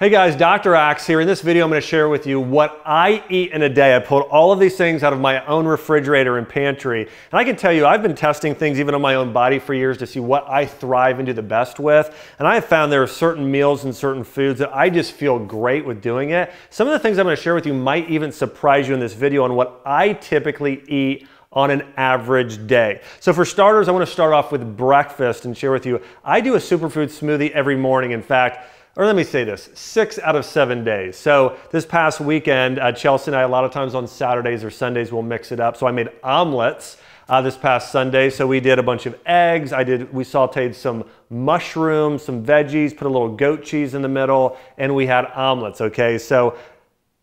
Hey guys, Dr. Axe here. In this video, I'm going to share with you what I eat in a day. I pulled all of these things out of my own refrigerator and pantry. And I can tell you, I've been testing things even on my own body for years to see what I thrive and do the best with. And I have found there are certain meals and certain foods that I just feel great with doing it. Some of the things I'm going to share with you might even surprise you in this video on what I typically eat on an average day. So for starters, I want to start off with breakfast and share with you, I do a superfood smoothie every morning. In fact, or let me say this, 6 out of 7 days. So this past weekend, Chelsea and I, a lot of times on Saturdays or Sundays, we'll mix it up. So I made omelets this past Sunday. So we did a bunch of eggs. We sauteed some mushrooms, some veggies, put a little goat cheese in the middle, and we had omelets, okay? So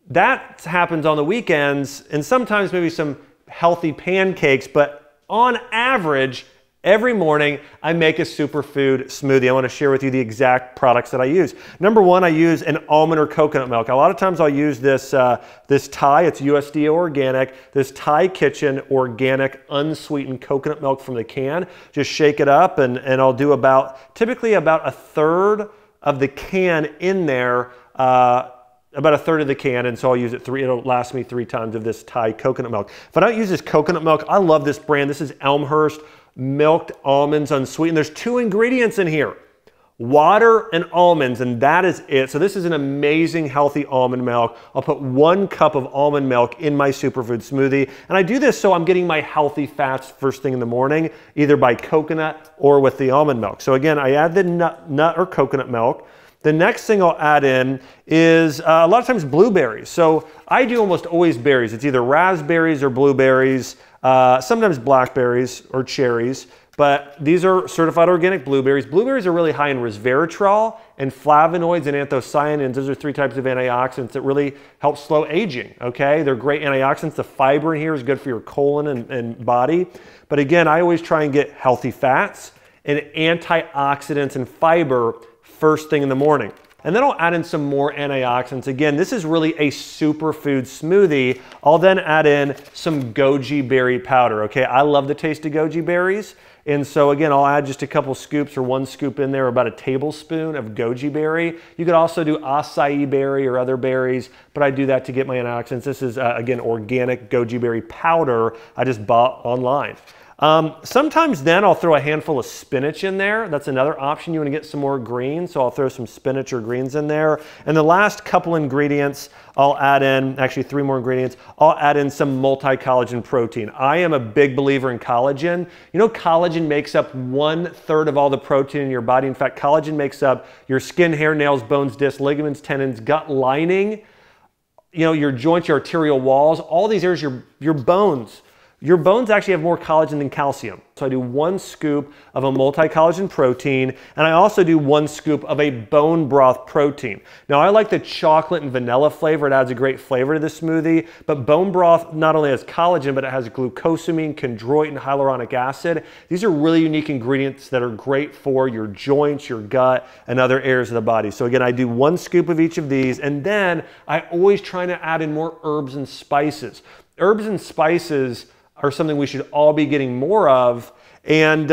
that happens on the weekends, and sometimes maybe some healthy pancakes, but on average, every morning, I make a superfood smoothie. I want to share with you the exact products that I use. Number one, I use an almond or coconut milk. A lot of times I'll use this, this Thai, it's USDA organic, this Thai Kitchen organic unsweetened coconut milk from the can. Just shake it up and I'll do typically about 1/3 of the can in there, about 1/3 of the can, and so I'll use it it'll last me 3 times of this Thai coconut milk. If I don't use this coconut milk, I love this brand. This is Elmhurst Milked Almonds Unsweetened. There's 2 ingredients in here, water and almonds, and that is it. So this is an amazing healthy almond milk. I'll put 1 cup of almond milk in my superfood smoothie, and I do this so I'm getting my healthy fats first thing in the morning, either by coconut or with the almond milk. So again, I add the nut or coconut milk. The next thing I'll add in is a lot of times blueberries. So I do almost always berries. It's either raspberries or blueberries, sometimes blackberries or cherries, but these are certified organic blueberries. Blueberries are really high in resveratrol and flavonoids and anthocyanins. Those are 3 types of antioxidants that really help slow aging, okay? They're great antioxidants. The fiber in here is good for your colon and body. But again, I always try and get healthy fats and antioxidants and fiber first thing in the morning. And then I'll add in some more antioxidants. Again, this is really a superfood smoothie. I'll then add in some goji berry powder, okay? I love the taste of goji berries. And so again, I'll add just a couple scoops or 1 scoop in there, about a tablespoon of goji berry. You could also do acai berry or other berries, but I do that to get my antioxidants. This is, again, organic goji berry powder I just bought online. Sometimes then I'll throw a handful of spinach in there. That's another option. You want to get some more greens, so I'll throw some spinach or greens in there. And the last couple ingredients I'll add in, actually 3 more ingredients, I'll add in some multi collagen protein. I am a big believer in collagen. You know, collagen makes up 1/3 of all the protein in your body. In fact, collagen makes up your skin, hair, nails, bones, discs, ligaments, tendons, gut lining, you know, your joints, your arterial walls, all these areas, your bones. Your bones actually have more collagen than calcium. So I do 1 scoop of a multi-collagen protein, and I also do 1 scoop of a bone broth protein. Now I like the chocolate and vanilla flavor. It adds a great flavor to the smoothie, but bone broth not only has collagen, but it has glucosamine, chondroitin, and hyaluronic acid. These are really unique ingredients that are great for your joints, your gut, and other areas of the body. So again, I do 1 scoop of each of these, and then I always try to add in more herbs and spices. Herbs and spices are something we should all be getting more of. And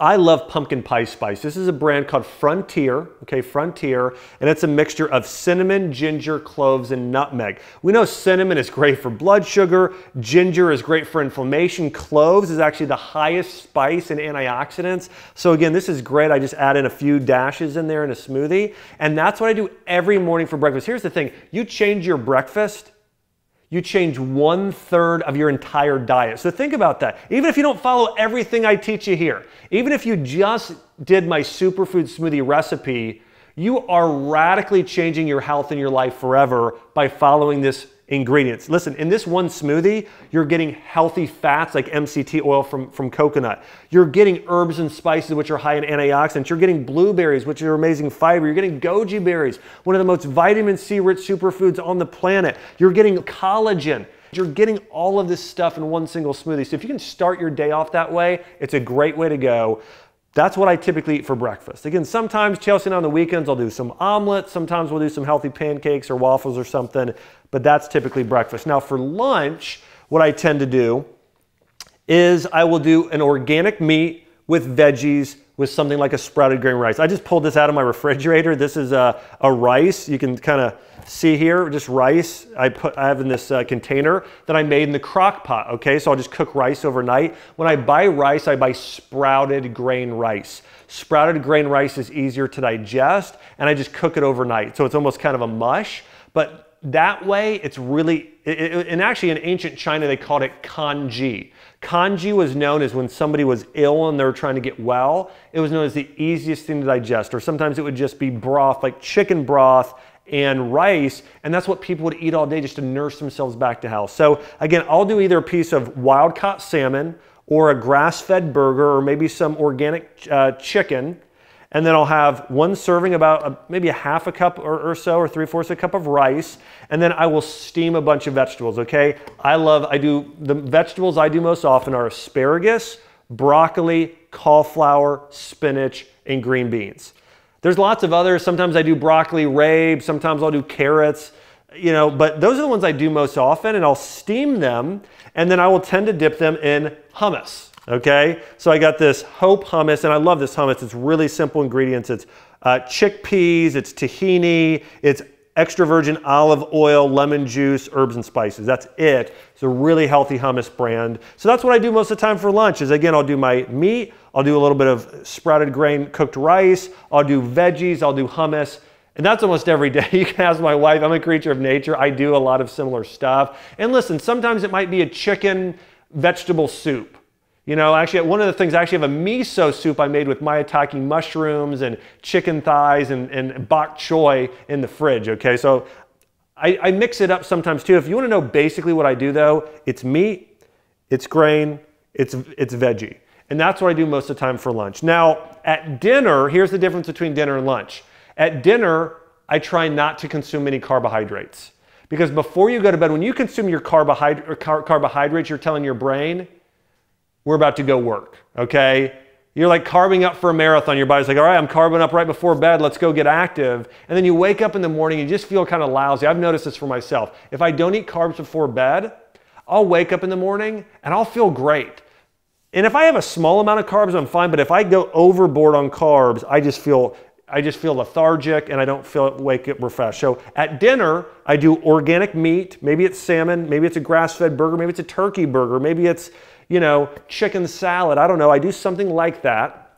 I love pumpkin pie spice. This is a brand called Frontier, okay, Frontier, and it's a mixture of cinnamon, ginger, cloves, and nutmeg. We know cinnamon is great for blood sugar, ginger is great for inflammation, cloves is actually the highest spice in antioxidants. So again, this is great. I just add in a few dashes in there in a smoothie, and that's what I do every morning for breakfast. Here's the thing, you change your breakfast, you change 1/3 of your entire diet. So think about that. Even if you don't follow everything I teach you here, even if you just did my superfood smoothie recipe, you are radically changing your health and your life forever by following this ingredients. Listen, in this 1 smoothie, you're getting healthy fats like MCT oil from coconut. You're getting herbs and spices, which are high in antioxidants. You're getting blueberries, which are amazing fiber. You're getting goji berries, one of the most vitamin C rich superfoods on the planet. You're getting collagen. You're getting all of this stuff in 1 single smoothie. So if you can start your day off that way, it's a great way to go. That's what I typically eat for breakfast. Again, sometimes Chelsea and I on the weekends, I'll do some omelets. Sometimes we'll do some healthy pancakes or waffles or something, but that's typically breakfast. Now for lunch, what I tend to do is I will do an organic meat with veggies with something like a sprouted grain rice. I just pulled this out of my refrigerator. This is a rice. You can kind of see here, just rice I have in this container that I made in the crock pot, okay? So I'll just cook rice overnight. When I buy rice, I buy sprouted grain rice. Sprouted grain rice is easier to digest, and I just cook it overnight. So it's almost kind of a mush, but that way it's really, and actually in ancient China, they called it congee. Congee was known as when somebody was ill and they were trying to get well, it was known as the easiest thing to digest. Or sometimes it would just be broth, like chicken broth and rice, and that's what people would eat all day just to nurse themselves back to health. So again, I'll do either a piece of wild caught salmon or a grass-fed burger or maybe some organic chicken, and then I'll have one serving, about maybe a half a cup or so, or 3/4 a cup of rice, and then I will steam a bunch of vegetables, okay? The vegetables I do most often are asparagus, broccoli, cauliflower, spinach, and green beans. There's lots of others. Sometimes I do broccoli rabe, sometimes I'll do carrots, you know, but those are the ones I do most often, and I'll steam them, and then I will tend to dip them in hummus. Okay, so I got this Hope hummus, and I love this hummus. It's really simple ingredients. It's chickpeas, it's tahini, it's extra virgin olive oil, lemon juice, herbs and spices. That's it. It's a really healthy hummus brand. So that's what I do most of the time for lunch is, again, I'll do my meat, I'll do a little bit of sprouted grain cooked rice, I'll do veggies, I'll do hummus. And that's almost every day. You can ask my wife, I'm a creature of nature. I do a lot of similar stuff. And listen, sometimes it might be a chicken vegetable soup. You know, actually, one of the things, I actually have a miso soup I made with myotaki mushrooms and chicken thighs and bok choy in the fridge, okay? So I mix it up sometimes too. If you want to know basically what I do though, it's meat, it's grain, it's veggie. And that's what I do most of the time for lunch. Now, at dinner, here's the difference between dinner and lunch. At dinner, I try not to consume any carbohydrates. Because before you go to bed, when you consume your carbohydrates, you're telling your brain, we're about to go work, okay? You're like carbing up for a marathon. Your body's like, all right, I'm carbing up right before bed. Let's go get active. And then you wake up in the morning, you just feel kind of lousy. I've noticed this for myself. If I don't eat carbs before bed, I'll wake up in the morning and I'll feel great. And if I have a small amount of carbs, I'm fine. But if I go overboard on carbs, I just feel lethargic and I don't feel wake up refreshed. So at dinner, I do organic meat. Maybe it's salmon, maybe it's a grass-fed burger, maybe it's a turkey burger, maybe it's, you know, chicken salad, I don't know, I do something like that.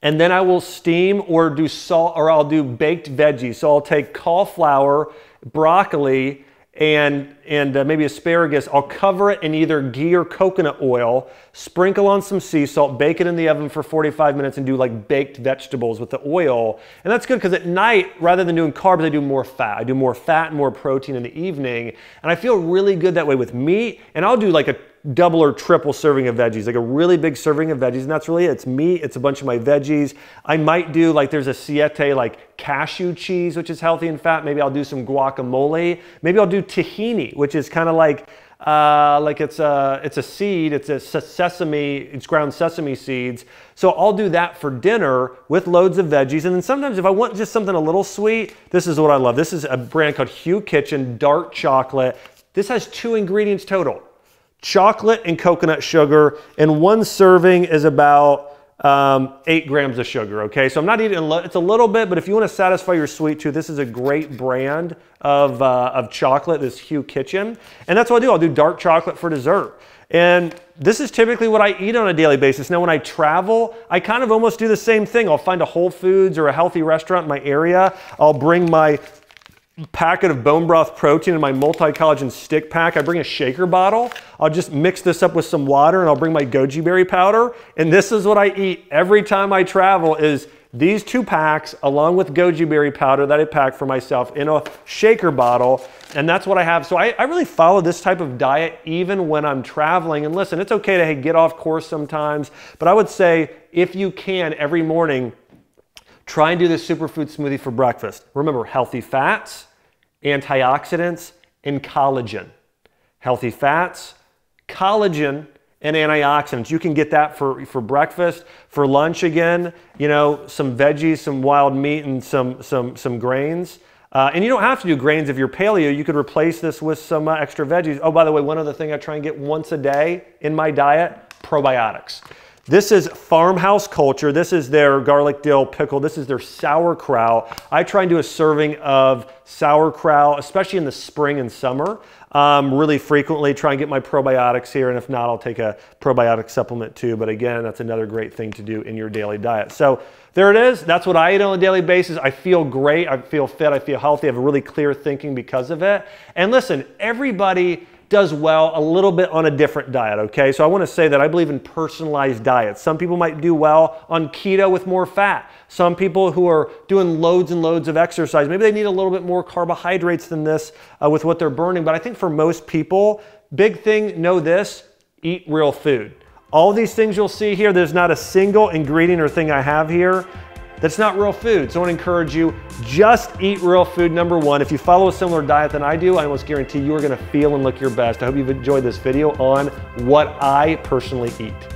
And then I will steam or do salt, or I'll do baked veggies. So I'll take cauliflower, broccoli, and maybe asparagus. I'll cover it in either ghee or coconut oil, sprinkle on some sea salt, bake it in the oven for 45 minutes and do like baked vegetables with the oil. And that's good because at night, rather than doing carbs, I do more fat. I do more fat and more protein in the evening. And I feel really good that way with meat. And I'll do like a double or triple serving of veggies, like a really big serving of veggies, and that's really it. It's meat, it's a bunch of my veggies. I might do, like there's a siete, like cashew cheese, which is healthy and fat. Maybe I'll do some guacamole. Maybe I'll do tahini, which is kind of like it's a seed, it's a sesame, it's ground sesame seeds. So I'll do that for dinner with loads of veggies. And then sometimes if I want just something a little sweet, this is what I love. This is a brand called Hue Kitchen dark chocolate. This has 2 ingredients total. Chocolate and coconut sugar, and one serving is about 8 grams of sugar, okay? So I'm not eating, it's a little bit, but if you wanna satisfy your sweet tooth, this is a great brand of chocolate, this Hue Kitchen. And that's what I do, I'll do dark chocolate for dessert. And this is typically what I eat on a daily basis. Now when I travel, I kind of almost do the same thing. I'll find a Whole Foods or a healthy restaurant in my area. I'll bring my packet of bone broth protein and my multi collagen stick pack. I bring a shaker bottle. I'll just mix this up with some water and I'll bring my goji berry powder. And this is what I eat every time I travel is these 2 packs along with goji berry powder that I pack for myself in a shaker bottle. And that's what I have. So I really follow this type of diet even when I'm traveling. And listen, it's okay to get off course sometimes, but I would say if you can every morning, try and do this superfood smoothie for breakfast. Remember, healthy fats, antioxidants, and collagen. Healthy fats, collagen, and antioxidants. You can get that for breakfast, for lunch again, you know, some veggies, some wild meat, and some grains. And you don't have to do grains if you're paleo. You could replace this with some extra veggies. Oh, by the way, one other thing I try and get once a day in my diet, probiotics. This is Farmhouse Culture. This is their garlic dill pickle. This is their sauerkraut. I try and do a serving of sauerkraut, especially in the spring and summer, really frequently. Try and get my probiotics here, and if not, I'll take a probiotic supplement too. But again, that's another great thing to do in your daily diet. So there it is. That's what I eat on a daily basis. I feel great. I feel fit. I feel healthy. I have a really clear thinking because of it. And listen, everybody does well a little bit on a different diet, okay? So I want to say that I believe in personalized diets. Some people might do well on keto with more fat. Some people who are doing loads and loads of exercise, maybe they need a little bit more carbohydrates than this with what they're burning. But I think for most people, big thing, know this, eat real food. All these things you'll see here, there's not a single ingredient or thing I have here that's not real food. So I wanna encourage you, just eat real food, number one. If you follow a similar diet than I do, I almost guarantee you are gonna feel and look your best. I hope you've enjoyed this video on what I personally eat.